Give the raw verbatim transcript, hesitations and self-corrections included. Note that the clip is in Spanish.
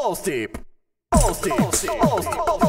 All steep, all steep, all steep, all steep.